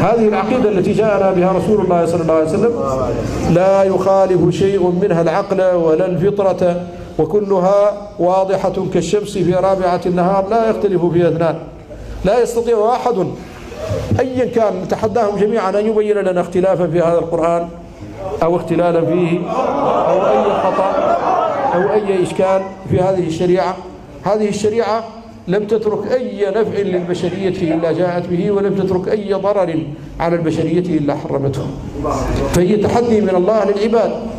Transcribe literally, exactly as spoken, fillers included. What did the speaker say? هذه العقيدة التي جاءنا بها رسول الله صلى الله عليه وسلم لا يخالف شيء منها العقل ولا الفطرة، وكلها واضحة كالشمس في رابعة النهار لا يختلف فيها اثنان. لا يستطيع أحد أيا كان نتحداهم جميعا أن يبين لنا اختلافا في هذا القرآن أو اختلالا فيه أو أي خطأ أو أي إشكال في هذه الشريعة. هذه الشريعة لم تترك أي نفع للبشرية إلا جاءت به، ولم تترك أي ضرر على البشرية إلا حرمته، فهي تحدي من الله للعباد.